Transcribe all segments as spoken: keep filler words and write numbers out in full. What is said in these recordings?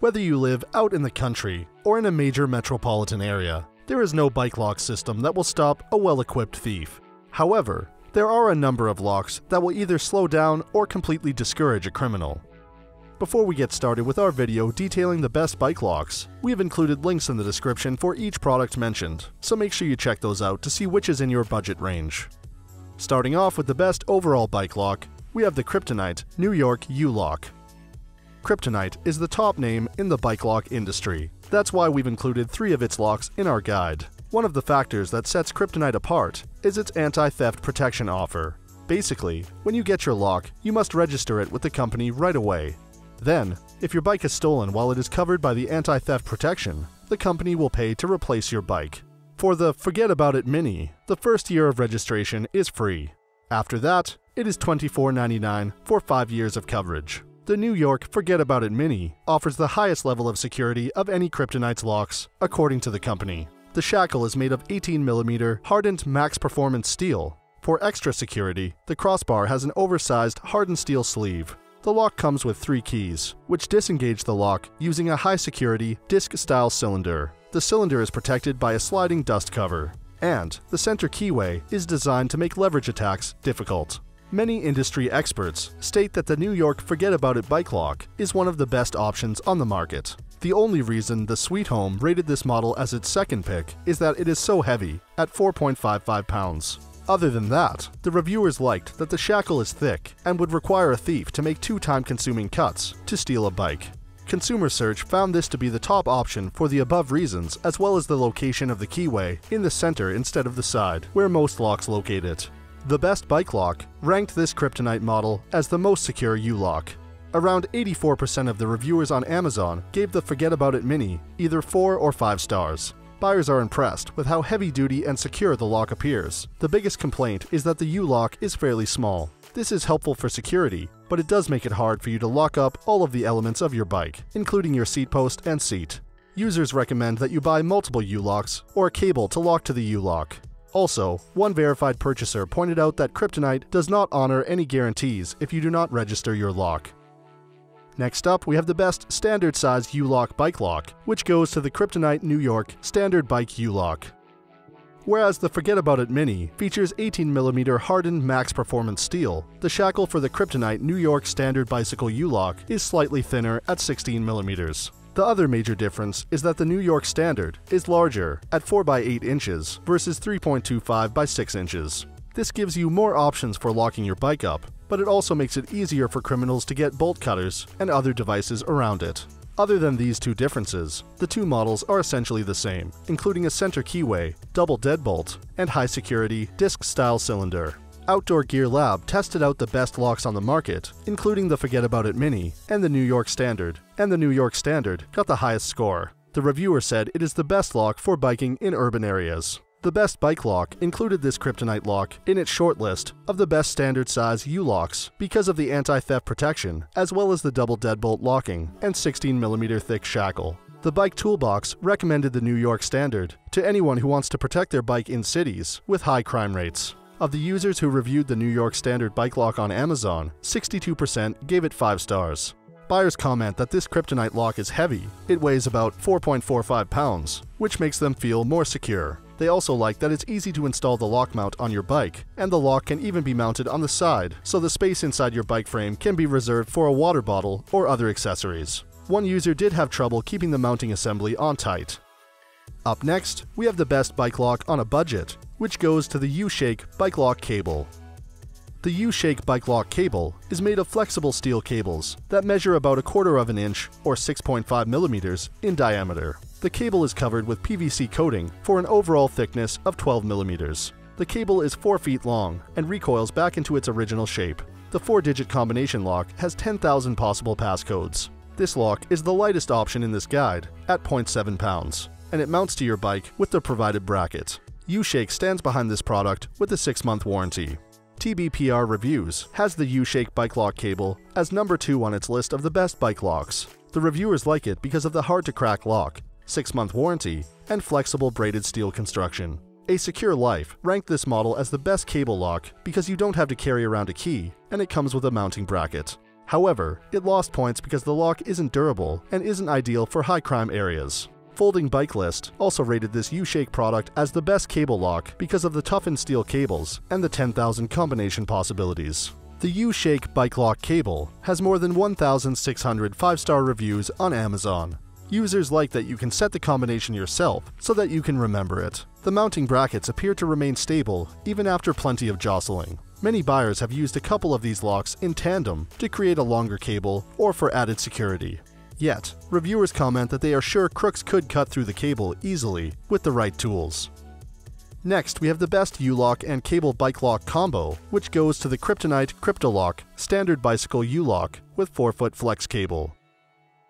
Whether you live out in the country or in a major metropolitan area, there is no bike lock system that will stop a well-equipped thief. However, there are a number of locks that will either slow down or completely discourage a criminal. Before we get started with our video detailing the best bike locks, we have included links in the description for each product mentioned, so make sure you check those out to see which is in your budget range. Starting off with the best overall bike lock, we have the Kryptonite New York U-Lock. Kryptonite is the top name in the bike lock industry. That's why we've included three of its locks in our guide. One of the factors that sets Kryptonite apart is its anti-theft protection offer. Basically, when you get your lock, you must register it with the company right away. Then, if your bike is stolen while it is covered by the anti-theft protection, the company will pay to replace your bike. For the Fahgettaboudit Mini, the first year of registration is free. After that, it is twenty-four ninety-nine dollars for five years of coverage. The New York Fahgettaboudit Mini offers the highest level of security of any Kryptonite's locks, according to the company. The shackle is made of eighteen millimeter hardened max performance steel. For extra security, the crossbar has an oversized hardened steel sleeve. The lock comes with three keys, which disengage the lock using a high-security, disc-style cylinder. The cylinder is protected by a sliding dust cover, and the center keyway is designed to make leverage attacks difficult. Many industry experts state that the New York Fahgettaboudit bike lock is one of the best options on the market. The only reason the Sweet Home rated this model as its second pick is that it is so heavy, at four point five five pounds. Other than that, the reviewers liked that the shackle is thick and would require a thief to make two time-consuming cuts to steal a bike. Consumer Search found this to be the top option for the above reasons, as well as the location of the keyway in the center instead of the side, where most locks locate it. The Best Bike Lock ranked this Kryptonite model as the most secure U-Lock. Around eighty-four percent of the reviewers on Amazon gave the Fahgettaboudit Mini either four or five stars. Buyers are impressed with how heavy-duty and secure the lock appears. The biggest complaint is that the U-Lock is fairly small. This is helpful for security, but it does make it hard for you to lock up all of the elements of your bike, including your seat post and seat. Users recommend that you buy multiple U-Locks or a cable to lock to the U-Lock. Also, one verified purchaser pointed out that Kryptonite does not honor any guarantees if you do not register your lock. Next up, we have the best standard-sized U-Lock bike lock, which goes to the Kryptonite New York Standard Bike U-Lock. Whereas the Fahgettaboudit Mini features eighteen millimeter hardened max performance steel, the shackle for the Kryptonite New York Standard Bicycle U-Lock is slightly thinner at sixteen millimeters. The other major difference is that the New York Standard is larger at four by eight inches versus three point two five by six inches. This gives you more options for locking your bike up, but it also makes it easier for criminals to get bolt cutters and other devices around it. Other than these two differences, the two models are essentially the same, including a center keyway, double deadbolt, and high-security disc-style cylinder. Outdoor Gear Lab tested out the best locks on the market, including the Fahgettaboudit Mini and the New York Standard, and the New York Standard got the highest score. The reviewer said it is the best lock for biking in urban areas. The Best Bike Lock included this Kryptonite lock in its shortlist of the best standard-size U-Locks because of the anti-theft protection, as well as the double deadbolt locking and sixteen millimeter thick shackle. The Bike Toolbox recommended the New York Standard to anyone who wants to protect their bike in cities with high crime rates. Of the users who reviewed the New York Standard bike lock on Amazon, sixty-two percent gave it five stars. Buyers comment that this Kryptonite lock is heavy. It weighs about four point four five pounds, which makes them feel more secure. They also like that it's easy to install the lock mount on your bike, and the lock can even be mounted on the side, so the space inside your bike frame can be reserved for a water bottle or other accessories. One user did have trouble keeping the mounting assembly on tight. Up next, we have the best bike lock on a budget, which goes to the UShake bike lock cable. The UShake bike lock cable is made of flexible steel cables that measure about a quarter of an inch or six point five millimeters in diameter. The cable is covered with P V C coating for an overall thickness of twelve millimeters. The cable is four feet long and recoils back into its original shape. The four-digit combination lock has ten thousand possible passcodes. This lock is the lightest option in this guide at zero point seven pounds, and it mounts to your bike with the provided bracket. UShake stands behind this product with a six-month warranty. T B P R Reviews has the UShake bike lock cable as number two on its list of the best bike locks. The reviewers like it because of the hard-to-crack lock, six-month warranty, and flexible braided steel construction. A Secure Life ranked this model as the best cable lock because you don't have to carry around a key and it comes with a mounting bracket. However, it lost points because the lock isn't durable and isn't ideal for high crime areas. Folding Bike List also rated this UShake product as the best cable lock because of the toughened steel cables and the ten thousand combination possibilities. The UShake Bike Lock Cable has more than one thousand six hundred five-star reviews on Amazon. Users like that you can set the combination yourself so that you can remember it. The mounting brackets appear to remain stable even after plenty of jostling. Many buyers have used a couple of these locks in tandem to create a longer cable or for added security. Yet, reviewers comment that they are sure crooks could cut through the cable easily with the right tools. Next, we have the best U-lock and cable bike lock combo, which goes to the Kryptonite Cryptolock Standard Bicycle U-lock with four foot flex cable.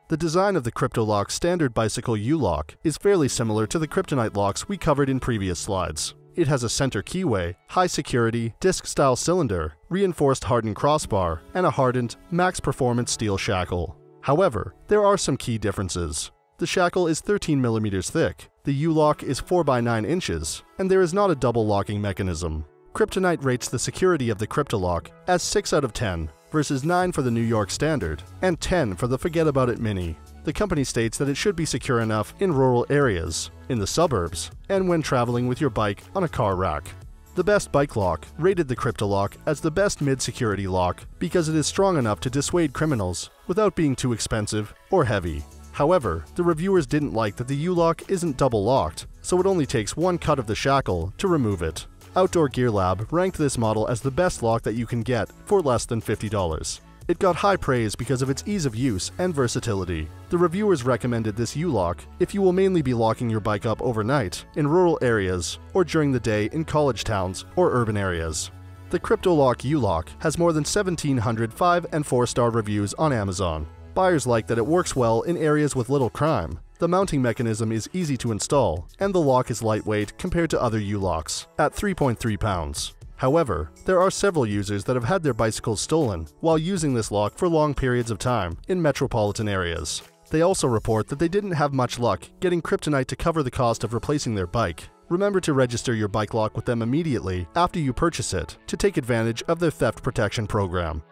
The design of the Cryptolock Standard Bicycle U-Lock is fairly similar to the Kryptonite locks we covered in previous slides. It has a center keyway, high security, disc-style cylinder, reinforced hardened crossbar, and a hardened, max-performance steel shackle. However, there are some key differences. The shackle is thirteen millimeters thick, the U-Lock is four by nine inches, and there is not a double locking mechanism. Kryptonite rates the security of the Cryptolock as six out of ten. Versus nine for the New York Standard, and ten for the Fahgettaboudit Mini. The company states that it should be secure enough in rural areas, in the suburbs, and when traveling with your bike on a car rack. The Best Bike Lock rated the Cryptolock as the best mid-security lock because it is strong enough to dissuade criminals without being too expensive or heavy. However, the reviewers didn't like that the U-Lock isn't double-locked, so it only takes one cut of the shackle to remove it. Outdoor Gear Lab ranked this model as the best lock that you can get for less than fifty dollars. It got high praise because of its ease of use and versatility. The reviewers recommended this U-Lock if you will mainly be locking your bike up overnight, in rural areas, or during the day in college towns or urban areas. The Cryptolock U-Lock has more than seventeen hundred five- and four-star reviews on Amazon. Buyers like that it works well in areas with little crime. The mounting mechanism is easy to install, and the lock is lightweight compared to other U-locks, at three point three pounds. However, there are several users that have had their bicycles stolen while using this lock for long periods of time in metropolitan areas. They also report that they didn't have much luck getting Kryptonite to cover the cost of replacing their bike. Remember to register your bike lock with them immediately after you purchase it to take advantage of their theft protection program.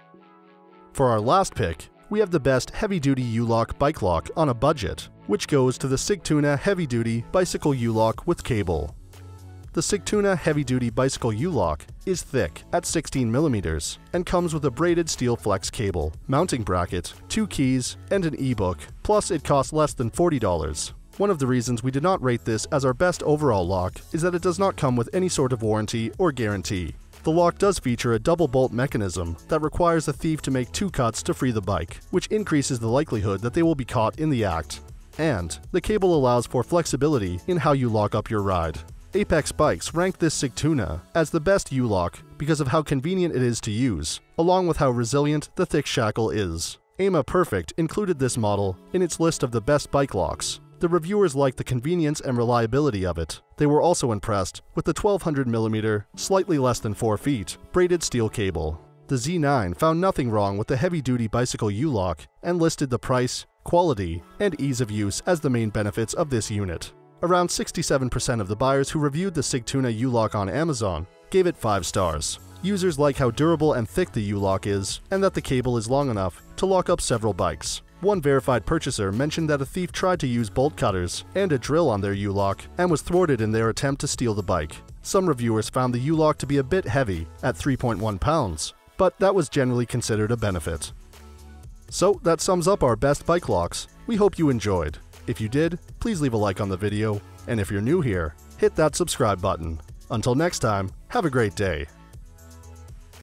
For our last pick, we have the best heavy-duty U-Lock bike lock on a budget, which goes to the Sigtuna Heavy-Duty Bicycle U-Lock with Cable. The Sigtuna Heavy-Duty Bicycle U-Lock is thick at sixteen millimeters and comes with a braided steel flex cable, mounting bracket, two keys, and an e-book, plus it costs less than forty dollars. One of the reasons we did not rate this as our best overall lock is that it does not come with any sort of warranty or guarantee. The lock does feature a double bolt mechanism that requires the thief to make two cuts to free the bike, which increases the likelihood that they will be caught in the act. And the cable allows for flexibility in how you lock up your ride. Apex Bikes ranked this Sigtuna as the best U-Lock because of how convenient it is to use, along with how resilient the thick shackle is. A I M A Perfect included this model in its list of the best bike locks. The reviewers liked the convenience and reliability of it. They were also impressed with the twelve hundred millimeter, slightly less than four feet, braided steel cable. The Z nine found nothing wrong with the heavy-duty bicycle U-Lock and listed the price, quality, and ease of use as the main benefits of this unit. Around sixty-seven percent of the buyers who reviewed the Sigtuna U-Lock on Amazon gave it five stars. Users like how durable and thick the U-Lock is and that the cable is long enough to lock up several bikes. One verified purchaser mentioned that a thief tried to use bolt cutters and a drill on their U-Lock and was thwarted in their attempt to steal the bike. Some reviewers found the U-Lock to be a bit heavy at three point one pounds, but that was generally considered a benefit. So that sums up our best bike locks. We hope you enjoyed. If you did, please leave a like on the video, and if you're new here, hit that subscribe button. Until next time, have a great day.